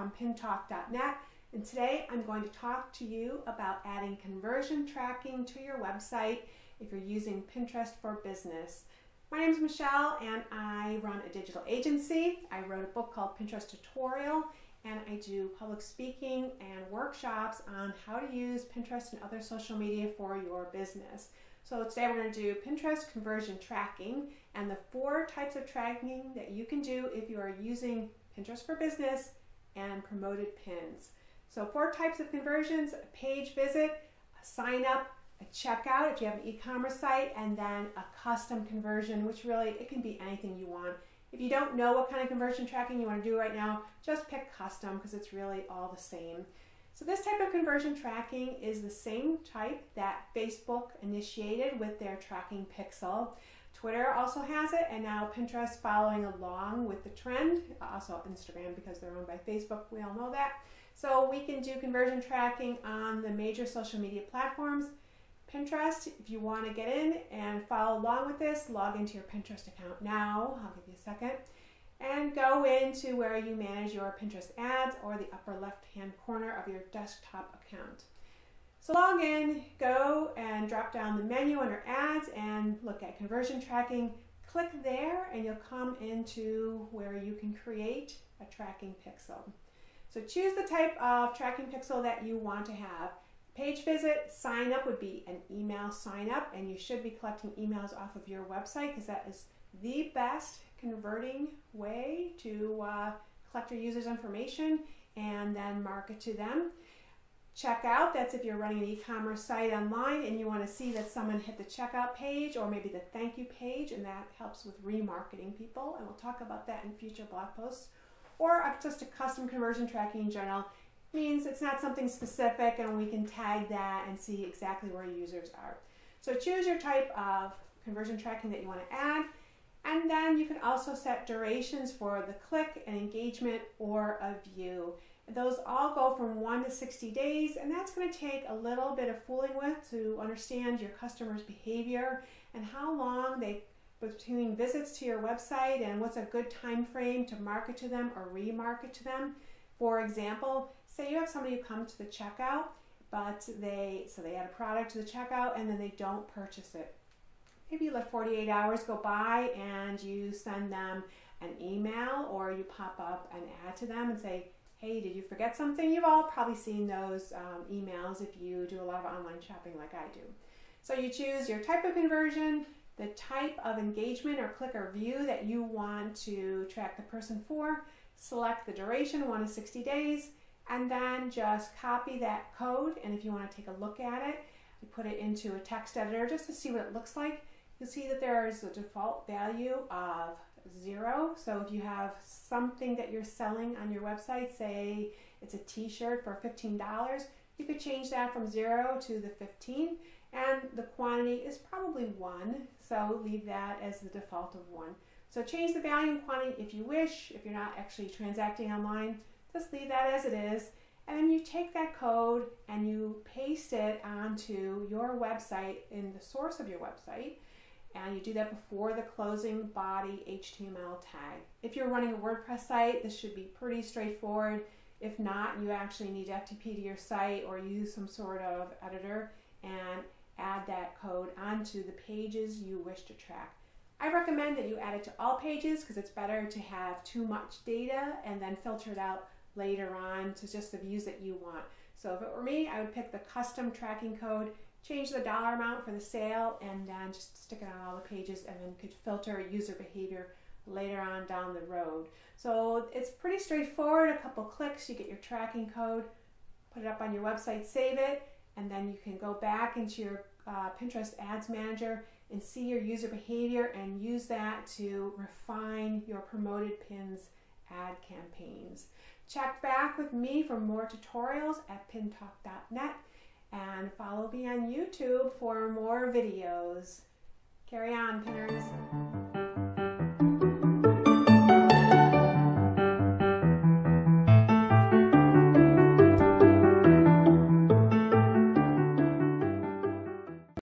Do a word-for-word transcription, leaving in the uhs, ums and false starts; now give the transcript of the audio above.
from Pintalk dot net, and today I'm going to talk to you about adding conversion tracking to your website if you're using Pinterest for Business. My name is Michelle and I run a digital agency. I wrote a book called Pinterest Tutorial, and I do public speaking and workshops on how to use Pinterest and other social media for your business. So today we're going to do Pinterest conversion tracking and the four types of tracking that you can do if you are using Pinterest for Business and promoted pins. So four types of conversions: a page visit, a sign up, a checkout if you have an e-commerce site, and then a custom conversion, which really, it can be anything you want. If you don't know what kind of conversion tracking you want to do right now, just pick custom because it's really all the same. So this type of conversion tracking is the same type that Facebook initiated with their tracking pixel. Twitter also has it, and now Pinterest following along with the trend. Also Instagram, because they're owned by Facebook, we all know that. So we can do conversion tracking on the major social media platforms. Pinterest, if you want to get in and follow along with this, log into your Pinterest account now, I'll give you a second, and go into where you manage your Pinterest ads, or the upper left-hand corner of your desktop account. So log in, go and drop down the menu under ads and look at conversion tracking. Click there and you'll come into where you can create a tracking pixel. So choose the type of tracking pixel that you want to have. Page visit, sign up would be an email sign up, and you should be collecting emails off of your website because that is the best converting way to uh, collect your users' information and then market to them. Checkout, that's if you're running an e-commerce site online and you want to see that someone hit the checkout page or maybe the thank you page, and that helps with remarketing people, and we'll talk about that in future blog posts. Or just a custom conversion tracking in general means it's not something specific and we can tag that and see exactly where users are. So choose your type of conversion tracking that you want to add, and then you can also set durations for the click, an engagement, or a view. Those all go from one to sixty days, and that's going to take a little bit of fooling with to understand your customers' behavior and how long they, between visits to your website, and what's a good time frame to market to them or remarket to them. For example, say you have somebody who comes to the checkout, but they, so they add a product to the checkout and then they don't purchase it. Maybe you let forty-eight hours go by and you send them an email, or you pop up an ad to them and say, hey, did you forget something? You've all probably seen those um, emails if you do a lot of online shopping like I do. So you choose your type of conversion, the type of engagement or click or view that you want to track the person for, select the duration, one to sixty days, and then just copy that code. And if you want to take a look at it, you put it into a text editor just to see what it looks like. You'll see that there is a default value of zero. So if you have something that you're selling on your website, say it's a t-shirt for fifteen dollars, you could change that from zero to the fifteen, and the quantity is probably one. So leave that as the default of one. So change the value and quantity if you wish. If you're not actually transacting online, just leave that as it is. And then you take that code and you paste it onto your website in the source of your website. And you do that before the closing body H T M L tag. If you're running a WordPress site, this should be pretty straightforward. If not, you actually need F T P to your site or use some sort of editor and add that code onto the pages you wish to track. I recommend that you add it to all pages because it's better to have too much data and then filter it out later on to just the views that you want. So if it were me, I would pick the custom tracking code, change the dollar amount for the sale, and then just stick it on all the pages, and then could filter user behavior later on down the road. So it's pretty straightforward. A couple clicks, you get your tracking code, put it up on your website, save it, and then you can go back into your uh, Pinterest Ads Manager and see your user behavior and use that to refine your promoted pins ad campaigns. Check back with me for more tutorials at Pintalk dot net. And follow me on YouTube for more videos. Carry on, Pinners.